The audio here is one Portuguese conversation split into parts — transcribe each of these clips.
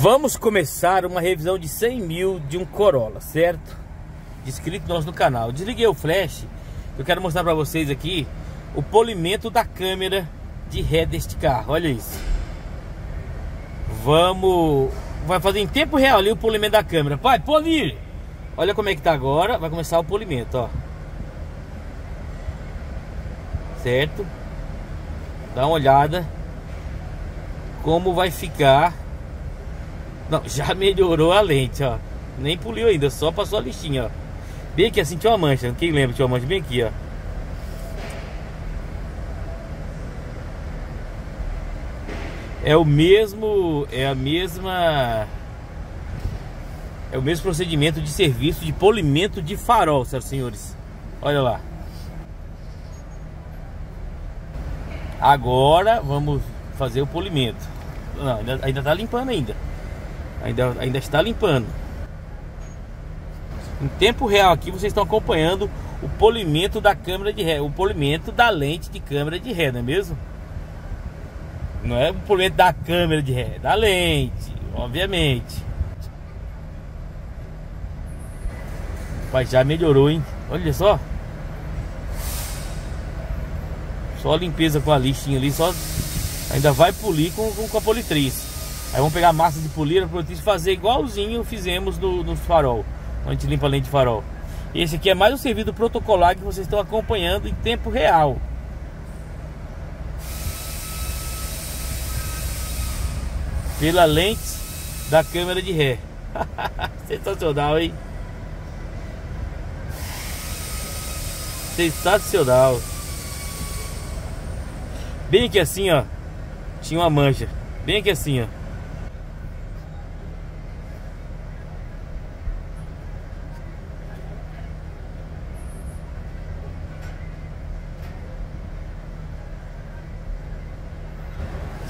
Vamos começar uma revisão de 100 mil de um Corolla, certo? Inscrito nosso no canal. Desliguei o flash. Eu quero mostrar para vocês aqui o polimento da câmera de ré deste carro. Olha isso. Vai fazer em tempo real ali o polimento da câmera. Vai polir. Olha como é que tá agora. Vai começar o polimento, ó. Certo? Dá uma olhada como vai ficar. Não, já melhorou a lente, ó. Nem poliu ainda, só passou a listinha, ó. Bem aqui, assim, tinha uma mancha. Quem lembra, tinha uma mancha bem aqui, ó. É o mesmo procedimento de serviço de polimento de farol, senhoras e senhores. Olha lá. Agora vamos fazer o polimento. Não, ainda tá limpando ainda. Ainda está limpando. Em tempo real aqui vocês estão acompanhando o polimento da câmera de ré, o polimento da lente de câmera de ré, não é mesmo? Não é o polimento da câmera de ré, da lente, obviamente. Mas já melhorou, hein? Olha só. Só a limpeza com a listinha ali, só ainda vai polir com a politriz. Aí vamos pegar a massa de polir, a politriz, fazer igualzinho fizemos no farol. A gente limpa a lente de farol. Esse aqui é mais um serviço protocolar que vocês estão acompanhando em tempo real. Pela lente da câmera de ré. Sensacional, hein? Sensacional. Bem aqui assim, ó. Tinha uma mancha. Bem aqui assim, ó.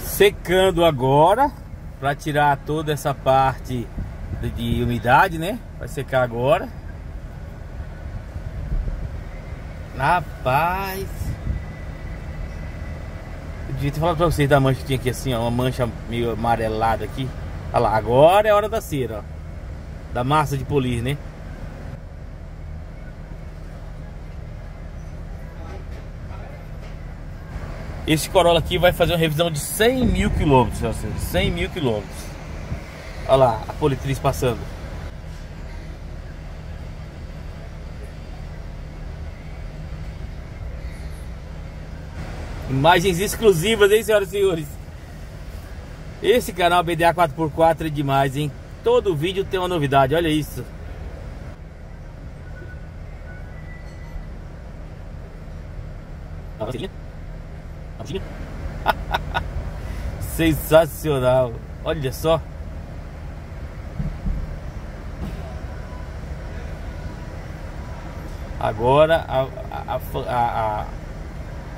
Secando agora para tirar toda essa parte de umidade, né? Vai secar agora. Rapaz, eu devia ter falado para vocês da mancha que tinha aqui assim, ó, uma mancha meio amarelada aqui. Olha lá, agora é a hora da cera, ó, da massa de polir, né? Esse Corolla aqui vai fazer uma revisão de 100 mil quilômetros, 100 mil quilômetros. Olha lá, a politriz passando. Imagens exclusivas, hein, senhoras e senhores? Esse canal BDA 4x4 é demais, hein? Todo vídeo tem uma novidade, olha isso. Sensacional, olha só. Agora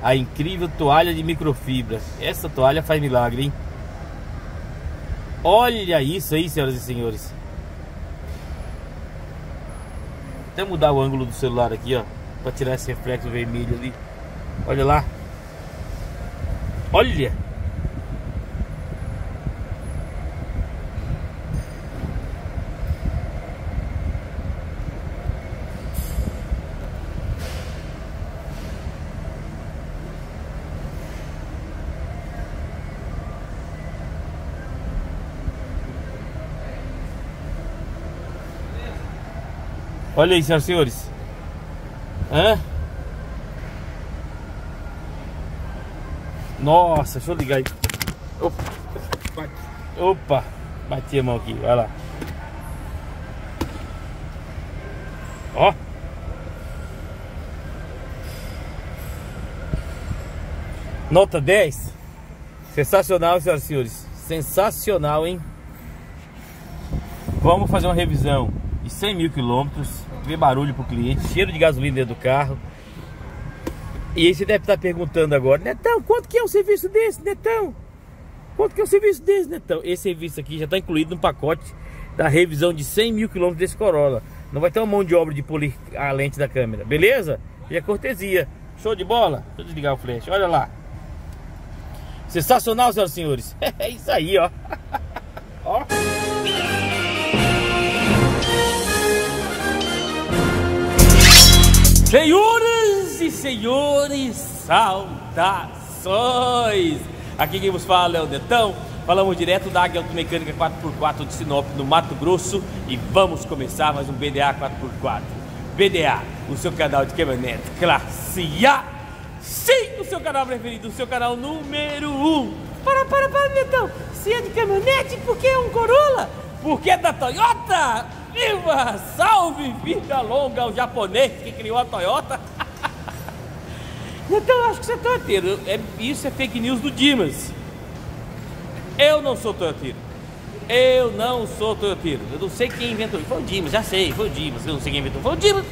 a incrível toalha de microfibra. Essa toalha faz milagre, hein? Olha isso aí, senhoras e senhores. Até mudar o ângulo do celular aqui, ó, para tirar esse reflexo vermelho ali. Olha lá. Olha! Olha aí, senhoras e senhores. Hã? Nossa, deixa eu ligar aí. Opa, bati a mão aqui, vai lá. Ó. Nota 10. Sensacional, senhoras e senhores. Sensacional, hein? Vamos fazer uma revisão de 100 mil quilômetros. Ver barulho pro cliente, cheiro de gasolina dentro do carro. E aí você deve estar perguntando agora: Netão, quanto que é um serviço desse, Netão? Quanto que é um serviço desse, Netão? Esse serviço aqui já está incluído no pacote da revisão de 100 mil quilômetros desse Corolla. Não vai ter uma mão de obra de polir a lente da câmera, beleza? E é cortesia. Show de bola? Deixa eu desligar o flash, olha lá. Sensacional, senhoras e senhores. É isso aí, ó. Ó. Senhoras e senhores, saudações! Aqui quem vos fala é o Netão, falamos direto da Águia Automecânica 4x4 de Sinop, no Mato Grosso, e vamos começar mais um BDA 4x4. BDA, o seu canal de caminhonete classe A, sim, o seu canal preferido, o seu canal número 1. Para, Netão, se é de caminhonete, por que é um Corolla? Porque é da Toyota! Viva! Salve! Vida longa ao japonês que criou a Toyota! Então, acho que você é toyoteiro. Isso é fake news do Dimas. Eu não sou toyoteiro. Eu não sou toyoteiro. Eu não sei quem inventou. Foi o Dimas, já sei. Foi o Dimas. Eu não sei quem inventou. Foi o Dimas.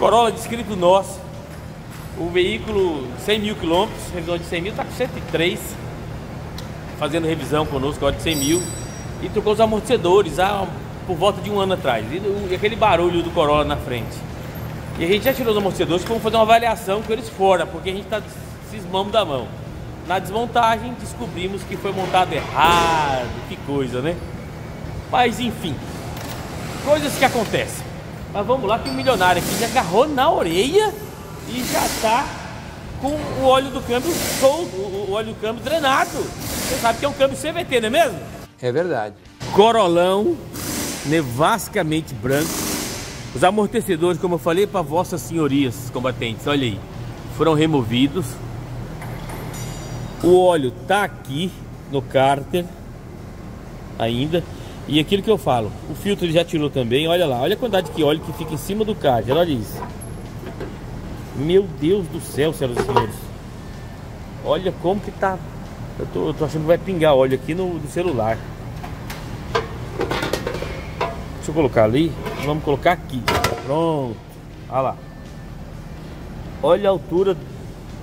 Corolla descrito nosso. O veículo 100 mil quilômetros. Revisão de 100 mil. Tá com 103. Fazendo revisão conosco. Código de 100 mil. E trocou os amortecedores. Por volta de um ano atrás, e aquele barulho do Corolla na frente. E a gente já tirou os amortecedores, vamos fazer uma avaliação com eles fora, porque a gente está cismando da mão. Na desmontagem, descobrimos que foi montado errado, que coisa, né? Mas enfim, coisas que acontecem. Mas vamos lá, que o milionário aqui já agarrou na orelha e já está com o óleo do câmbio solto, o óleo do câmbio drenado. Você sabe que é um câmbio CVT, não é mesmo? É verdade. Corollão nevascamente branco. Os amortecedores, como eu falei para vossas senhorias combatentes, olha aí, foram removidos. O óleo tá aqui no cárter ainda. E aquilo que eu falo, o filtro ele já tirou também. Olha lá, olha a quantidade de óleo que fica em cima do cárter, olha isso. Meu Deus do céu, senhoras e senhores, olha como que tá. Eu tô achando que vai pingar óleo aqui no celular. Deixa eu colocar ali, vamos colocar aqui, pronto, olha lá, olha a altura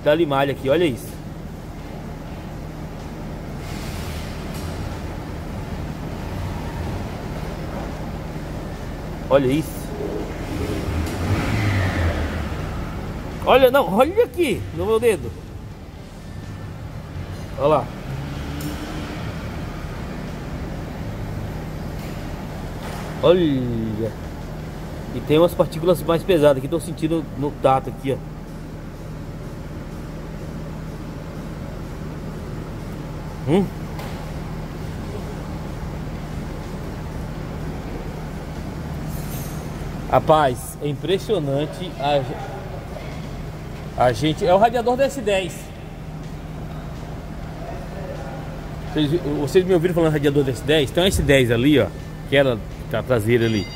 da limalha aqui, olha isso. Olha isso. Olha, não, olha aqui no meu dedo. Olha lá. Olha, e tem umas partículas mais pesadas que estou sentindo no tato aqui, ó. Rapaz, é impressionante a gente. É o radiador da S10. Vocês me ouviram falando radiador da S10? Tem uma S10 ali, ó, que ela a traseira ali,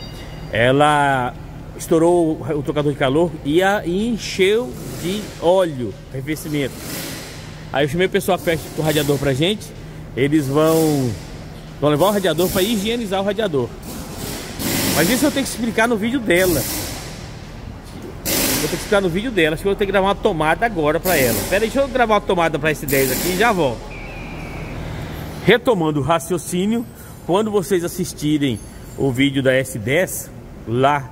ela estourou o trocador de calor e a encheu de óleo, revestimento. Aí eu chamei o pessoal perto do radiador pra gente. Eles vão levar o radiador para higienizar o radiador, mas isso eu tenho que explicar no vídeo dela. Acho que eu vou ter que gravar uma tomada agora pra ela. Pera aí, deixa eu gravar uma tomada pra esse 10 aqui e já volto. Retomando o raciocínio, quando vocês assistirem o vídeo da S10 lá,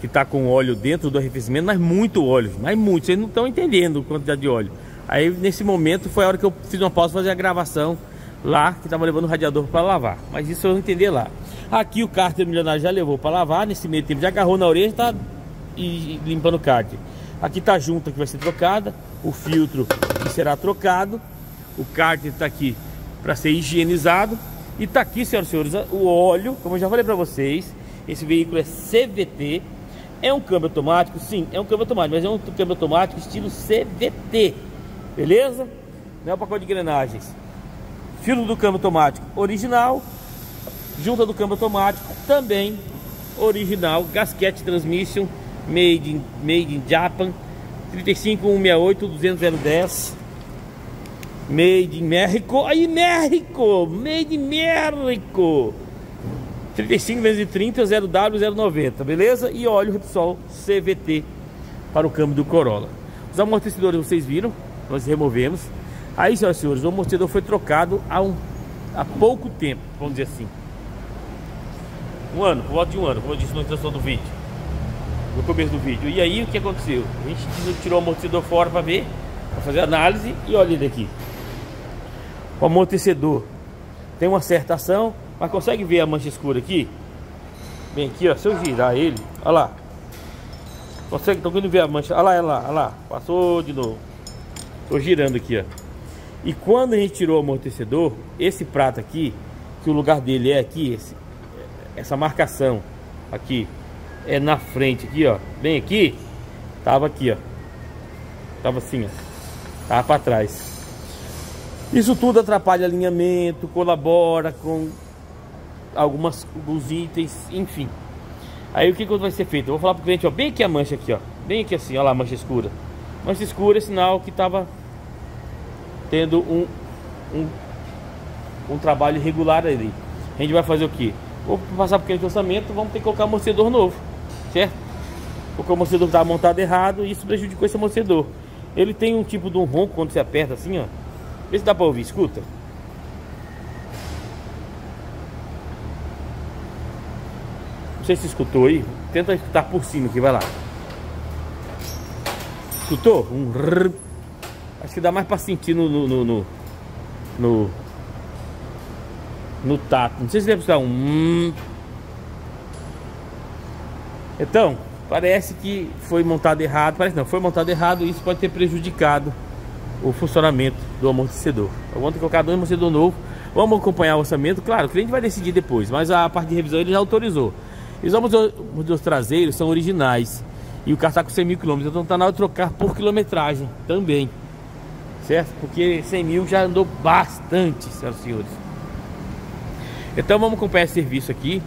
que tá com óleo dentro do arrefecimento, mas muito óleo, mas muito, vocês não estão entendendo a quantidade de óleo. Aí nesse momento foi a hora que eu fiz uma pausa, fazer a gravação lá, que tava levando o radiador para lavar, mas isso eu vou entender lá. Aqui o cárter milionário já levou para lavar, nesse meio tempo já agarrou na orelha, tá e limpando o cárter. Aqui tá a junta que vai ser trocada, o filtro que será trocado, o cárter tá aqui para ser higienizado. E tá aqui, senhoras e senhores, o óleo, como eu já falei para vocês, esse veículo é CVT, é um câmbio automático, sim, é um câmbio automático, mas é um câmbio automático estilo CVT, beleza? Não é o pacote de engrenagens. Filtro do câmbio automático original, junta do câmbio automático também original, gasket transmission, made in Japan, 3516820010. Made in México, aí México, Made in México, 35 × 30, 0W090, beleza? E óleo Repsol CVT para o câmbio do Corolla. Os amortecedores vocês viram, nós removemos. Aí, senhoras e senhores, o amortecedor foi trocado há pouco tempo, vamos dizer assim. Um ano, por volta de um ano, como eu disse na introdução do vídeo, no começo do vídeo. E aí, o que aconteceu? A gente tirou o amortecedor fora para ver, para fazer análise, e olha ele aqui. O amortecedor tem uma certa ação, mas consegue ver a mancha escura aqui? Bem aqui, ó, se eu girar ele, olha lá. Consegue, tô querendo ver a mancha. Olha lá, passou de novo. Tô girando aqui, ó. E quando a gente tirou o amortecedor, esse prato aqui, que o lugar dele é aqui, essa marcação aqui, é na frente aqui, ó. Bem aqui, tava aqui, ó. Tava assim, ó. Tava pra trás. Isso tudo atrapalha alinhamento, colabora com alguns itens, enfim. Aí o que vai ser feito? Eu vou falar pro cliente, ó, bem aqui a mancha aqui, ó. Bem aqui assim, ó lá, mancha escura. Mancha escura é sinal que tava tendo um trabalho irregular ali. A gente vai fazer o quê? Vou passar pro cliente o orçamento, vamos ter que colocar amortecedor novo, certo? Porque o amortecedor tava montado errado e isso prejudicou esse amortecedor. Ele tem um tipo de um ronco quando você aperta assim, ó. Vê se dá pra ouvir, escuta. Não sei se escutou aí. Tenta escutar por cima aqui, vai lá. Escutou? Um rrr. Acho que dá mais pra sentir no tato. Não sei se deve escutar um. Então, parece que foi montado errado. Parece não, foi montado errado e isso pode ter prejudicado o funcionamento do amortecedor. Eu vou ter que colocar dois amortecedor novo. Vamos acompanhar o orçamento. Claro, o cliente vai decidir depois, mas a parte de revisão ele já autorizou. Os amortecedores traseiros são originais e o carro está com 100 mil quilômetros, então tá na hora de trocar por quilometragem também, certo? Porque 100 mil já andou bastante, senhoras e senhores. Então vamos acompanhar esse serviço aqui.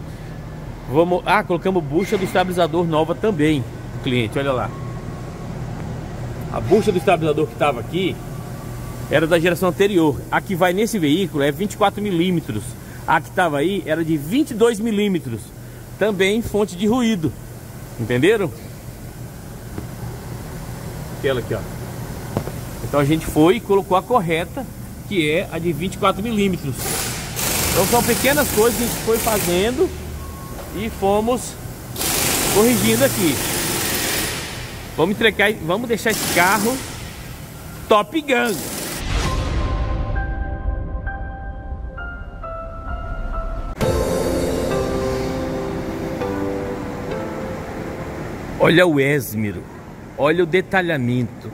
Vamos, colocamos bucha do estabilizador nova também, o cliente, olha lá. A bucha do estabilizador que estava aqui era da geração anterior. A que vai nesse veículo é 24 milímetros. A que estava aí era de 22 milímetros. Também fonte de ruído. Entenderam? Tela aqui, ó. Então a gente foi e colocou a correta, que é a de 24 milímetros. Então são pequenas coisas que a gente foi fazendo e fomos corrigindo aqui. Vamos entregar, vamos deixar esse carro Top Gun. Olha o esmero, olha o detalhamento,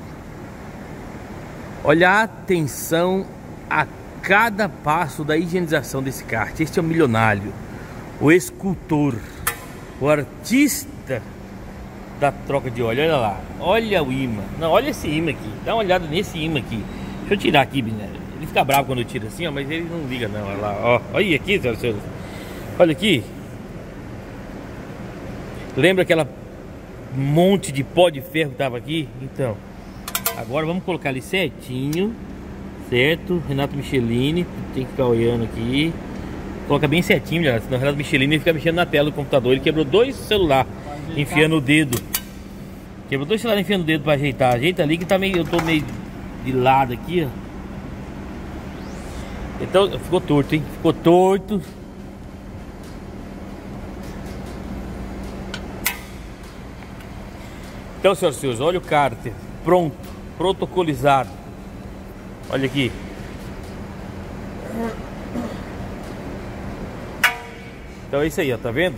olha a atenção a cada passo da higienização desse kart. Este é o milionário, o escultor, o artista da troca de óleo. Olha lá, olha o imã. Não, olha esse imã aqui, dá uma olhada nesse imã aqui. Deixa eu tirar aqui, né? Ele fica bravo quando eu tiro assim, ó, mas ele não liga não. Olha lá, ó. Olha aqui, olha aqui. Lembra aquela monte de pó de ferro que tava aqui? Então agora vamos colocar ali certinho, certo? Renato Michelin tem que ficar olhando aqui, coloca bem certinho, já, senão o Renato Michelin fica mexendo na tela do computador. Ele quebrou dois celulares enfiando o dedo, quebrou dois celulares enfiando o dedo para ajeitar. Ajeita ali que tá meio, eu tô meio de lado aqui, ó. Então ficou torto, hein? Ficou torto. Então, senhoras e senhores, olha o cárter pronto, protocolizado. Olha aqui. Então é isso aí, ó, tá vendo?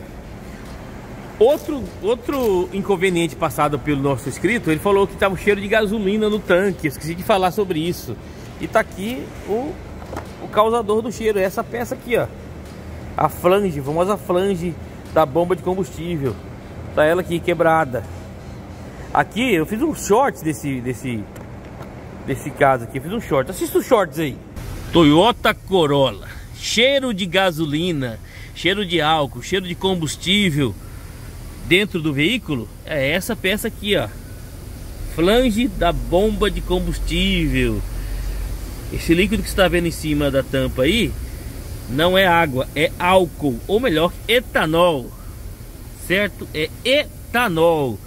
Outro inconveniente passado pelo nosso inscrito, ele falou que tava um cheiro de gasolina no tanque. Esqueci de falar sobre isso. E tá aqui o causador do cheiro, é essa peça aqui, ó. A flange, a famosa flange da bomba de combustível. Tá ela aqui quebrada. Aqui eu fiz um short desse caso aqui, eu fiz um short, assista os shorts aí. Toyota Corolla, cheiro de gasolina, cheiro de álcool, cheiro de combustível dentro do veículo, é essa peça aqui, ó. Flange da bomba de combustível. Esse líquido que você está vendo em cima da tampa aí, não é água, é álcool, ou melhor, etanol, certo? É etanol.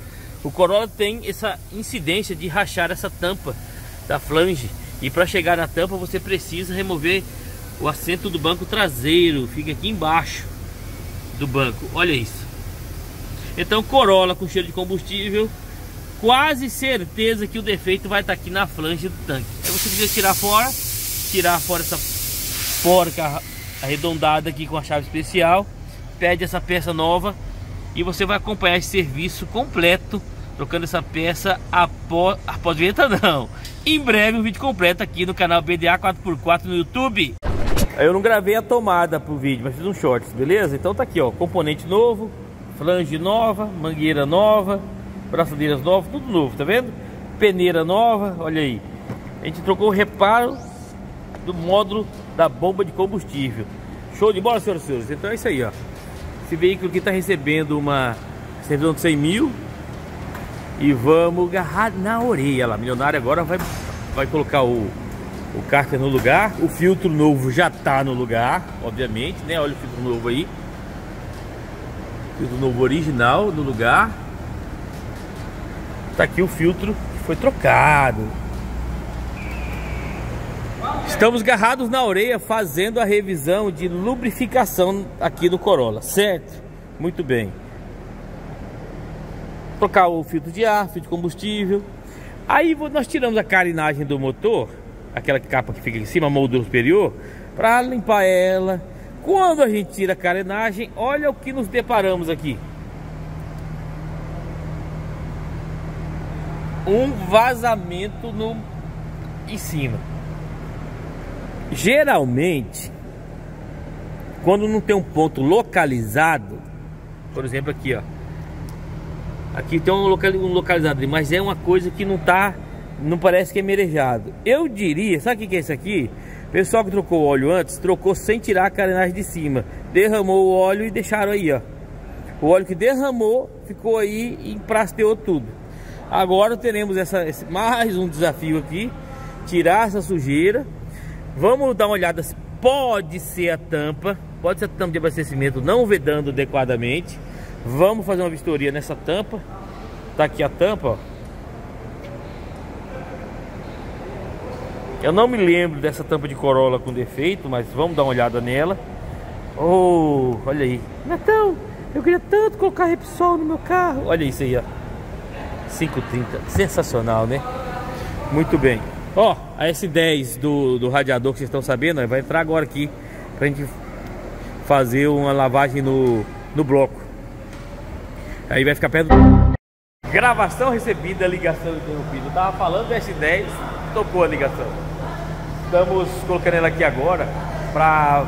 O Corolla tem essa incidência de rachar essa tampa da flange. E para chegar na tampa você precisa remover o assento do banco traseiro. Fica aqui embaixo do banco. Olha isso. Então Corolla com cheiro de combustível. Quase certeza que o defeito vai estar aqui na flange do tanque. Aí você precisa tirar fora essa porca arredondada aqui com a chave especial. Pede essa peça nova e você vai acompanhar esse serviço completo trocando essa peça após vinheta não. Em breve um vídeo completo aqui no canal BDA 4x4 no YouTube. Eu não gravei a tomada pro vídeo, mas fiz um shorts, beleza? Então tá aqui, ó, componente novo, flange nova, mangueira nova, braçadeiras novas, tudo novo, tá vendo? Peneira nova, olha aí. A gente trocou o reparo do módulo da bomba de combustível. Show de bola, senhoras e senhores. Então é isso aí, ó. Esse veículo aqui tá recebendo uma servidão de 100 mil. E vamos agarrar na orelha lá. Milionário agora vai colocar o cárter no lugar. O filtro novo já tá no lugar, obviamente, né? Olha o filtro novo aí. Filtro novo original no lugar. Tá aqui o filtro que foi trocado. Estamos agarrados na orelha fazendo a revisão de lubrificação aqui do Corolla, certo? Muito bem. Trocar o filtro de ar, filtro de combustível. Aí nós tiramos a carenagem do motor, aquela capa que fica em cima, a moldura superior, para limpar ela. Quando a gente tira a carenagem, olha o que nos deparamos aqui: um vazamento em cima. Geralmente, quando não tem um ponto localizado, por exemplo aqui, ó, aqui tem um localizado, mas é uma coisa que não tá, não parece que é merejado. Eu diria, sabe o que é isso aqui? O pessoal que trocou o óleo antes, trocou sem tirar a carenagem de cima, derramou o óleo e deixaram aí, ó. O óleo que derramou ficou aí e emprasteou tudo. Agora teremos mais um desafio aqui, tirar essa sujeira. Vamos dar uma olhada se pode ser a tampa de abastecimento não vedando adequadamente. Vamos fazer uma vistoria nessa tampa. Tá aqui a tampa, ó. Eu não me lembro dessa tampa de Corolla com defeito, mas vamos dar uma olhada nela. Oh, olha aí. Netão, eu queria tanto colocar Repsol no meu carro. Olha isso aí, ó. 530, sensacional, né? Muito bem. Ó, a S10 do radiador que vocês estão sabendo, ó, vai entrar agora aqui pra gente fazer uma lavagem no bloco. Aí vai ficar perto do... Gravação recebida, ligação interrompida. Eu tava falando da S10, tocou a ligação. Estamos colocando ela aqui agora pra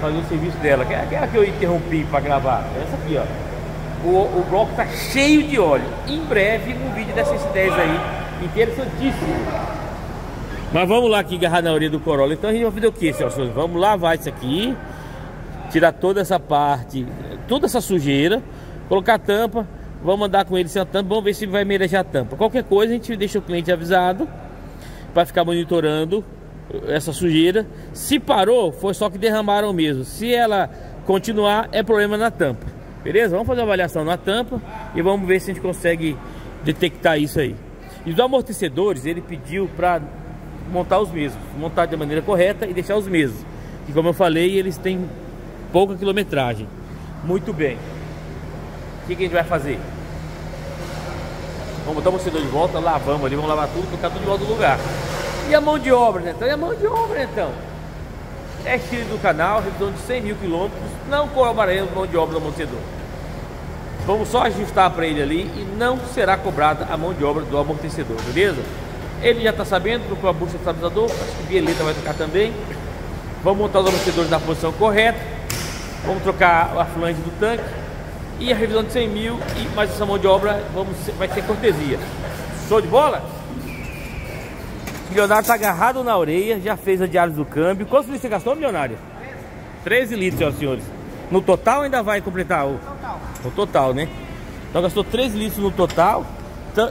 fazer o serviço dela. Que é aquela que eu interrompi pra gravar. Essa aqui, ó. O bloco tá cheio de óleo. Em breve um vídeo dessa S10 aí, interessantíssimo. Mas vamos lá aqui agarrar na orelha do Corolla. Então a gente vai fazer o que, senhoras e senhores? Vamos lavar isso aqui, tirar toda essa parte, toda essa sujeira, colocar a tampa, vamos andar com ele sem a tampa, vamos ver se vai merejar a tampa. Qualquer coisa a gente deixa o cliente avisado para ficar monitorando essa sujeira. Se parou, foi só que derramaram mesmo. Se ela continuar, é problema na tampa. Beleza? Vamos fazer uma avaliação na tampa e vamos ver se a gente consegue detectar isso aí. E os amortecedores, ele pediu para montar os mesmos, montar de maneira correta e deixar os mesmos. E como eu falei, eles têm pouca quilometragem. Muito bem. O que a gente vai fazer? Vamos botar o amortecedor de volta, lavamos ali, vamos lavar tudo, colocar tudo de volta no lugar. E a mão de obra, Netão? E a mão de obra, Netão? É estilo do canal, revisão de 100 mil quilômetros, não cobraremos mão de obra do amortecedor. Vamos só ajustar para ele ali e não será cobrada a mão de obra do amortecedor, beleza? Ele já está sabendo, trocou a bucha do estabilizador, acho que a bieleta vai trocar também. Vamos montar os amortecedores na posição correta, vamos trocar a flange do tanque. E a revisão de 100 mil e mais essa mão de obra vai ser cortesia. Show de bola? Milionário tá agarrado na orelha, já fez a diálise do câmbio. Quantos litros você gastou, milionário? 13 litros, senhoras e senhores. No total ainda vai completar o... Total. O total, né? Então gastou 13 litros no total.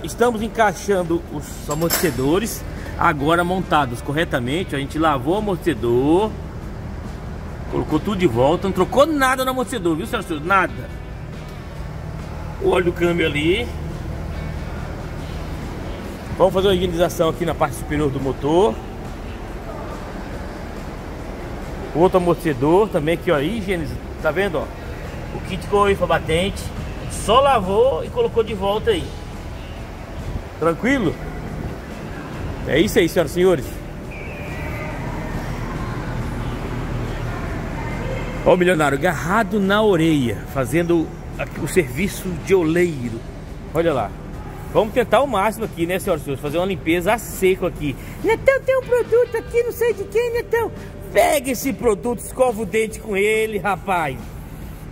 Estamos encaixando os amortecedores agora montados corretamente. A gente lavou o amortecedor, colocou tudo de volta, não trocou nada no amortecedor, viu, senhoras e senhores? Nada. O óleo do câmbio ali. Vamos fazer uma higienização aqui na parte superior do motor. O outro amortecedor também aqui, ó, higieniza. Tá vendo, ó? O kit com o batente. Só lavou e colocou de volta aí. Tranquilo? É isso aí, senhoras e senhores. Ó o milionário agarrado na orelha, fazendo o serviço de oleiro. Olha lá. Vamos tentar o máximo aqui, né, senhoras e senhores? Fazer uma limpeza a seco aqui. Netão, tem um produto aqui, não sei de quem, Netão. Pega esse produto, escova o dente com ele, rapaz.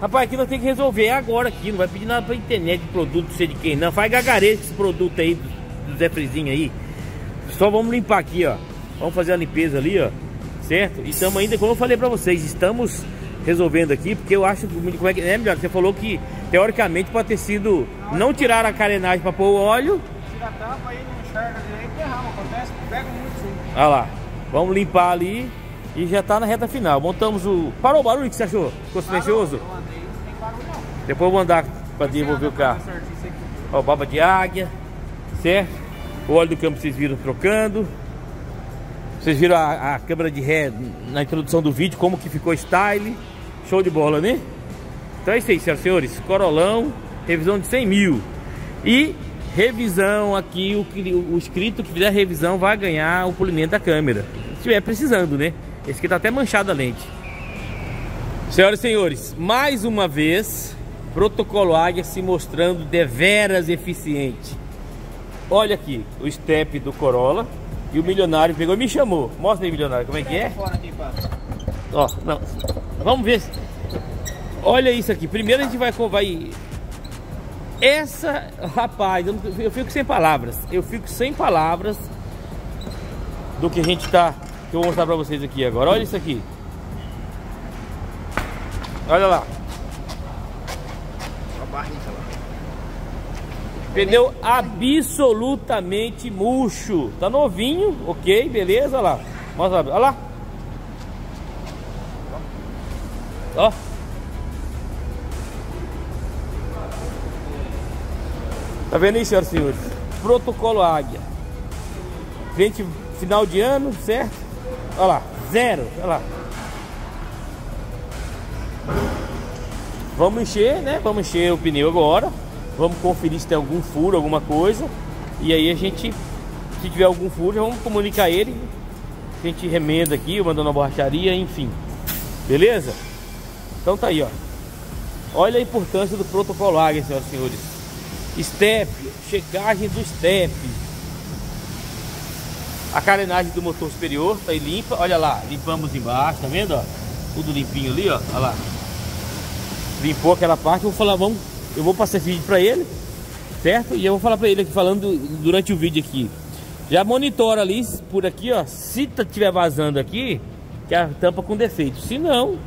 Rapaz, aqui nós temos que resolver agora aqui. Não vai pedir nada pra internet de produto, não sei de quem, não. Faz gagarejo esse produto aí, do Zé Frizinho aí. Só vamos limpar aqui, ó. Vamos fazer a limpeza ali, ó. Certo? E estamos ainda, como eu falei pra vocês, estamos resolvendo aqui, porque eu acho, como é que é, melhor, você falou que teoricamente pode ter sido, não tirar a carenagem para pôr o óleo. Tira a tampa aí, não enxerga direito, derrama, acontece, pega muito sim. Olha lá, vamos limpar ali e já tá na reta final. Montamos o... Parou o barulho que você achou? Ficou silencioso? Parou, eu andei, não tem barulho não. Depois eu vou andar para desenvolver o carro. Ó, baba de águia, certo? O óleo do câmbio vocês viram trocando. Vocês viram a câmera de ré na introdução do vídeo, como que ficou style. Show de bola, né? Então é isso aí, senhoras e senhores. Corolão, revisão de 100 mil. E revisão aqui, o inscrito que fizer a revisão vai ganhar o polimento da câmera. Se estiver precisando, né? Esse aqui tá até manchado a lente. Senhoras e senhores, mais uma vez, protocolo Águia se mostrando deveras eficiente. Olha aqui, o step do Corolla. E o milionário pegou e me chamou. Mostra aí, milionário, como é que é? Ó, não. Vamos ver. Olha isso aqui. Primeiro a gente vai... Essa, rapaz, eu fico sem palavras. Eu fico sem palavras do que a gente tá... Que eu vou mostrar pra vocês aqui agora. Olha isso aqui. Olha lá. Pneu absolutamente murcho. Tá novinho, ok, beleza, olha lá. Mostra, olha lá. Ó. Tá vendo aí, senhoras e senhores? Protocolo Águia. Frente final de ano, certo? Olha lá, zero, olha lá. Vamos encher, né? Vamos encher o pneu agora. Vamos conferir se tem algum furo, alguma coisa. E aí a gente, se tiver algum furo, já vamos comunicar ele. A gente remenda aqui, mandando na borracharia, enfim. Beleza? Então tá aí, ó. Olha a importância do protocolo Águia, senhoras e senhores. Step, checagem do step. A carenagem do motor superior tá aí limpa. Olha lá, limpamos embaixo, tá vendo, ó? Tudo limpinho ali, ó. Olha lá. Limpou aquela parte, eu vou falar, vamos... Eu vou passar esse vídeo pra ele, certo? E eu vou falar pra ele aqui, falando durante o vídeo aqui. Já monitora ali, por aqui, ó. Se tiver vazando aqui, que a tampa com defeito. Se não,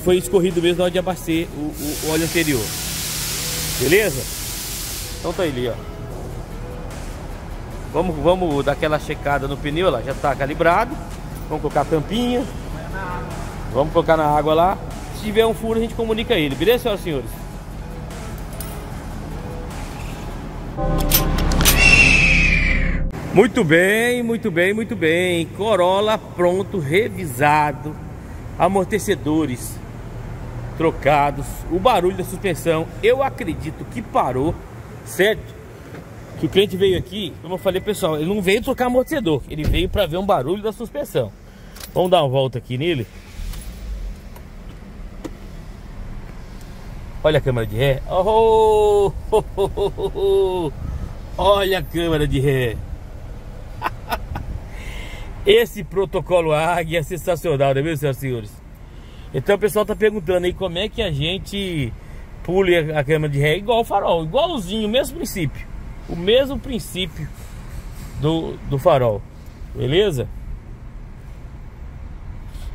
foi escorrido mesmo na hora de abastecer o óleo anterior. Beleza? Então tá ali, ó. Vamos dar aquela checada no pneu, lá já tá calibrado. Vamos colocar a tampinha. Vamos colocar na água lá. Se tiver um furo, a gente comunica ele. Beleza, senhoras e senhores? Muito bem, muito bem, muito bem. Corolla pronto, revisado. Amortecedores trocados. O barulho da suspensão, eu acredito que parou, certo? Que o cliente veio aqui, como eu falei, pessoal, ele não veio trocar amortecedor. Ele veio para ver um barulho da suspensão. Vamos dar uma volta aqui nele. Olha a câmera de ré. Oh, oh, oh, oh, oh. Olha a câmera de ré. Esse protocolo Águia é sensacional, não é mesmo, senhoras e senhores? Então o pessoal tá perguntando aí como é que a gente pule a câmera de ré igual o farol. Igualzinho, o mesmo princípio. O mesmo princípio do farol. Beleza?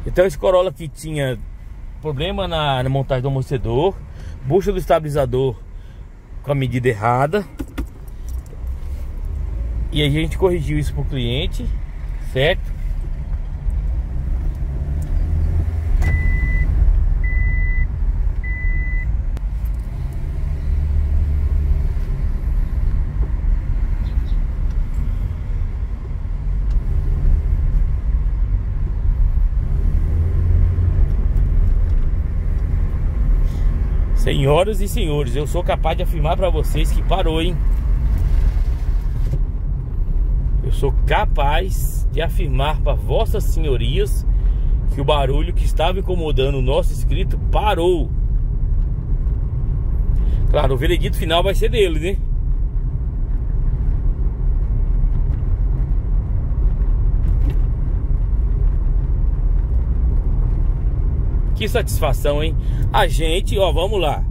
Então esse Corolla aqui tinha problema na montagem do amortecedor, bucha do estabilizador com a medida errada, e a gente corrigiu isso pro cliente, certo? Senhoras e senhores, eu sou capaz de afirmar para vocês que parou, hein? Eu sou capaz de afirmar para vossas senhorias que o barulho que estava incomodando o nosso inscrito parou. Claro, o veredito final vai ser dele, né? Que satisfação, hein? A gente, ó, vamos lá.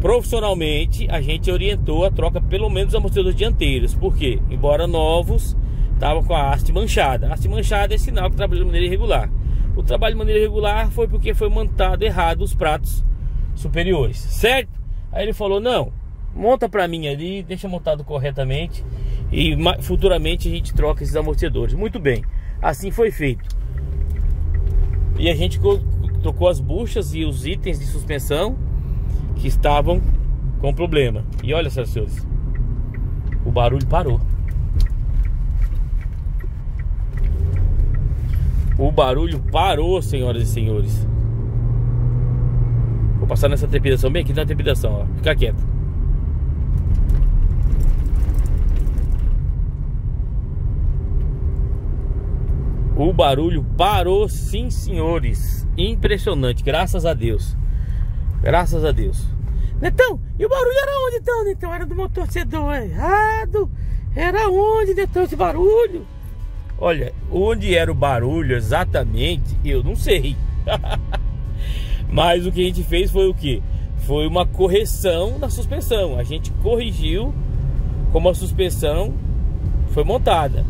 Profissionalmente, a gente orientou a troca pelo menos dos amortecedores dianteiros. Por quê? Embora novos, estavam com a haste manchada. A haste manchada é sinal que trabalhou de maneira irregular. O trabalho de maneira irregular foi porque foi montado errado os pratos superiores, certo? Aí ele falou, não, monta pra mim ali, deixa montado corretamente e futuramente a gente troca esses amortecedores. Muito bem, assim foi feito. E a gente trocou as buchas e os itens de suspensão que estavam com problema. E olha, senhoras e senhores, o barulho parou. O barulho parou, senhoras e senhores. Vou passar nessa trepidação, bem aqui na trepidação, ó. Fica quieto. O barulho parou, sim, senhores. Impressionante, graças a Deus. Graças a Deus. Netão, e o barulho era onde, então, Netão? Era do motor C2 errado. Era onde, Netão, esse barulho? Olha, onde era o barulho exatamente, eu não sei. Mas o que a gente fez foi o quê? Foi uma correção na suspensão. A gente corrigiu como a suspensão foi montada.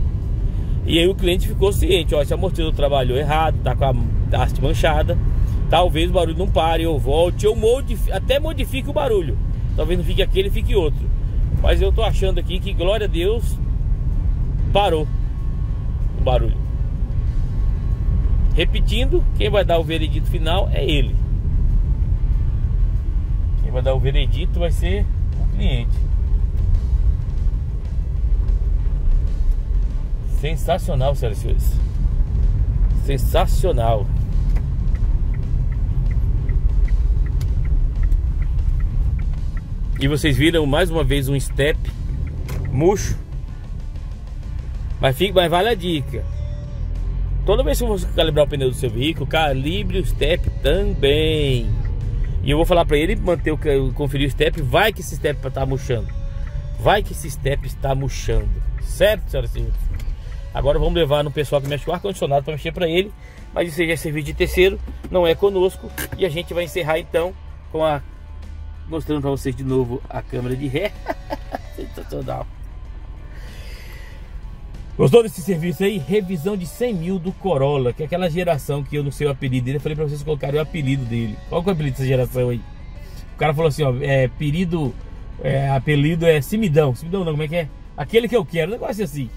E aí o cliente ficou ciente, ó, esse amortecedor trabalhou errado, tá com a haste manchada. Talvez o barulho não pare, eu volte, eu até modifique o barulho. Talvez não fique aquele, fique outro. Mas eu tô achando aqui que, glória a Deus, parou o barulho. Repetindo, quem vai dar o veredito final é ele. Quem vai dar o veredito vai ser o cliente. Sensacional, senhoras e senhores. Sensacional. E vocês viram mais uma vez um step murcho. Mas vale a dica. Toda vez que você calibrar o pneu do seu veículo, calibre o step também. E eu vou falar para ele manter o conferir o step. Vai que esse step está murchando. Vai que esse step está murchando. Certo, senhoras e senhores? Agora vamos levar no pessoal que mexe com o ar-condicionado para mexer para ele. Mas isso aí já é serviço de terceiro, não é conosco. E a gente vai encerrar então com a... mostrando para vocês de novo a câmera de ré. Sensacional. Gostou desse serviço aí? Revisão de 100 mil do Corolla, que é aquela geração que eu não sei o apelido dele. Eu falei para vocês colocarem o apelido dele. Qual que é o apelido dessa geração aí? O cara falou assim, ó, apelido é Simidão. Simidão não, como é que é? Aquele que eu quero, um negócio assim.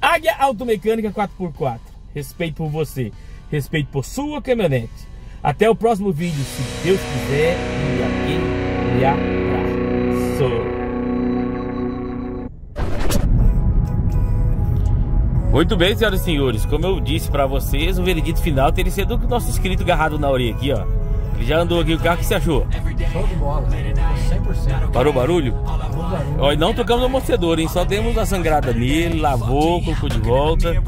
Águia Automecânica 4x4. Respeito por você, respeito por sua caminhonete. Até o próximo vídeo, se Deus quiser, e aquele abraço. Muito bem, senhoras e senhores, como eu disse pra vocês, o veredito final teria sido o nosso inscrito agarrado na orelha aqui, ó. Ele já andou aqui o carro, o que você achou? Show de bola, 100%. Parou o barulho? Ó, não tocamos no amortecedor, hein? Só demos uma sangrada nele, lavou, colocou de volta.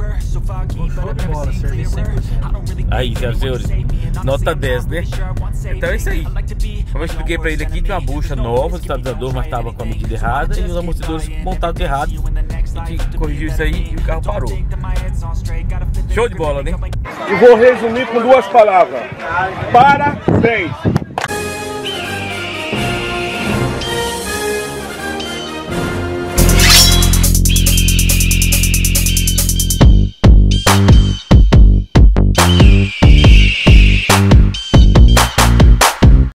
Aí, senhoras e senhores, nota 10, né? Então é isso aí. Como eu expliquei pra ele aqui, tinha uma bucha nova, o estabilizador, mas tava com a medida errada e os amortecedores montados errados. A gente corrigiu isso aí e o carro parou. Show de bola, né? E vou resumir com duas palavras. Parabéns!